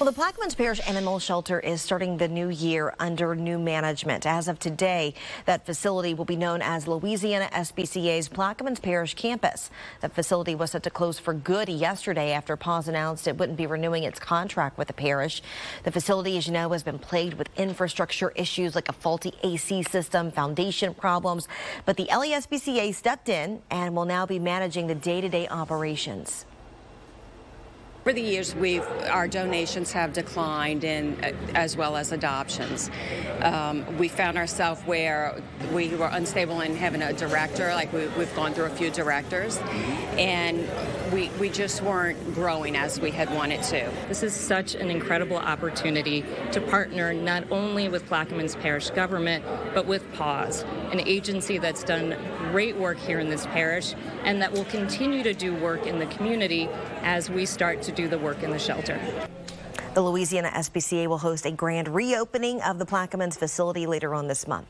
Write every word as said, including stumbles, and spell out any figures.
Well, the Plaquemines Parish Animal Shelter is starting the new year under new management. As of today, that facility will be known as Louisiana S P C A's Plaquemines Parish Campus. The facility was set to close for good yesterday after PAWS announced it wouldn't be renewing its contract with the parish. The facility, as you know, has been plagued with infrastructure issues like a faulty A C system, foundation problems, but the L A S P C A stepped in and will now be managing the day-to-day operations. Over the years, we've, our donations have declined, in, as well as adoptions. Um, we found ourselves where we were unstable in having a director, like we, we've gone through a few directors, and we, we just weren't growing as we had wanted to. This is such an incredible opportunity to partner not only with Plaquemines Parish government, but with PAWS, an agency that's done great work here in this parish and that will continue to do work in the community as we start to do the work in the shelter. The Louisiana S P C A will host a grand reopening of the Plaquemines facility later on this month.